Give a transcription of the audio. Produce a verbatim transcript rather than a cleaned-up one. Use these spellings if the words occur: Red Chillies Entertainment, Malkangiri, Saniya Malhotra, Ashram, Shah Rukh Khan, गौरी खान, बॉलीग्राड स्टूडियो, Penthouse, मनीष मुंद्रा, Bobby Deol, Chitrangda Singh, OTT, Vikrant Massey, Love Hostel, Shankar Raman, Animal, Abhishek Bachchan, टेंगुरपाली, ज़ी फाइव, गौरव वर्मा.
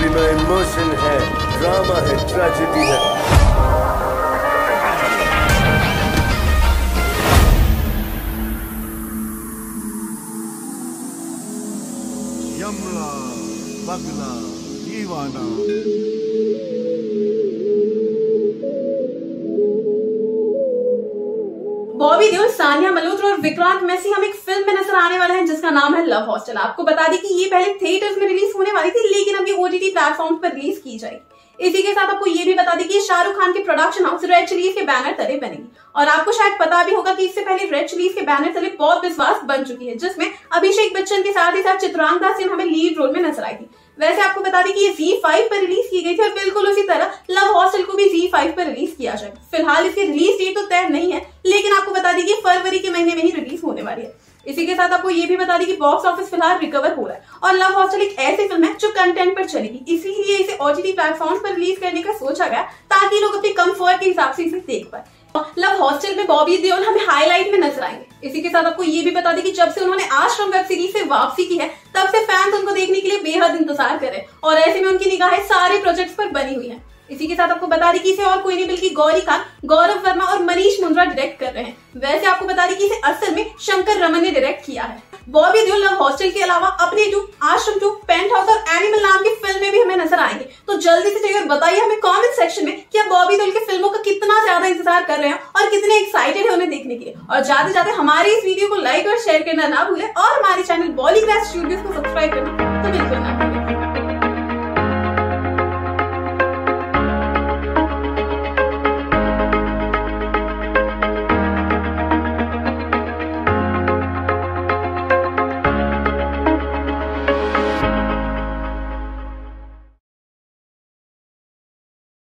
Movie में emotion है, drama है, ट्रेजेडी है। यमला, बगला, दीवाना। बॉबी देओल, सानिया मल्होत्रा और विक्रांत मैसी हम एक फिल्म में नजर आने वाले हैं जिसका नाम है लव हॉस्टल। आपको बता दें कि ये पहले थिएटर्स में रिलीज होने वाली थी, लेकिन अब ये ओटीटी प्लेटफॉर्म पर रिलीज की जाएगी। इसी के साथ आपको ये भी बता दें कि शाहरुख खान के प्रोडक्शन हाउस रेड चिलीज के बैनर तले बनेगी। और आपको शायद पता भी होगा कि इससे पहले रेड चिलीज के बैनर तले बहुत विश्वास बन चुकी है, जिसमें अभिषेक बच्चन के साथ ही साथ चित्रांगदा सिंह हमें लीड रोल में नजर आई थी। वैसे आपको बता दें कि ये ज़ी फाइव पर रिलीज की गई थी और बिल्कुल उसी तरह लव हॉस्टल को भी ज़ी फाइव पर रिलीज किया जाए। फिलहाल इसकी रिलीज डेट तो तय नहीं है, लेकिन आपको बता दें कि फरवरी के महीने में ही रिलीज होने वाली है। इसी के साथ आपको ये भी बता दें कि बॉक्स ऑफिस फिलहाल रिकवर हो रहा है और लव हॉस्टल एक ऐसी फिल्म है जो कंटेंट पर चलेगी, इसीलिए इसे ओटीटी प्लेटफॉर्म पर रिलीज करने का सोचा गया ताकि लोग अपने कम्फर्ट के हिसाब से इसे देख पाए। लव हॉस्टल में बॉबी देओल हमें हाईलाइट में नजर आएंगे। इसी के साथ आपको ये भी बता दें कि जब से उन्होंने आश्रम वेब सीरीज से वापसी की है, तब से फैंस उनको देखने के लिए बेहद इंतजार कर रहे हैं और ऐसे में उनकी निगाहें सारे प्रोजेक्ट्स पर बनी हुई हैं। इसी के साथ आपको बता दें कि इसे और कोई नहीं बल्कि गौरी खान, गौरव वर्मा और मनीष मुंद्रा डायरेक्ट कर रहे हैं। वैसे आपको बता दें कि इसे असल में शंकर रमन ने डायरेक्ट किया है। बॉबी देओल लव हॉस्टल के अलावा Apne two, Aashram two, penthouse और एनिमल नाम की फिल्म में भी हमें नजर आएंगे। तो जल्दी से जाकर बताइए हमें कमेंट सेक्शन में कि आप बॉबी देओल की फिल्मों का कितना ज्यादा इंतजार कर रहे हैं और कितने एक्साइटेड है उन्हें देखने के लिए। और ज्यादा से ज्यादा हमारे इस वीडियो को लाइक और शेयर करना ना भूलें और हमारे चैनल बॉलीग्राड स्टूडियो को सब्सक्राइब करना तो बिल्कुल ना भूलें।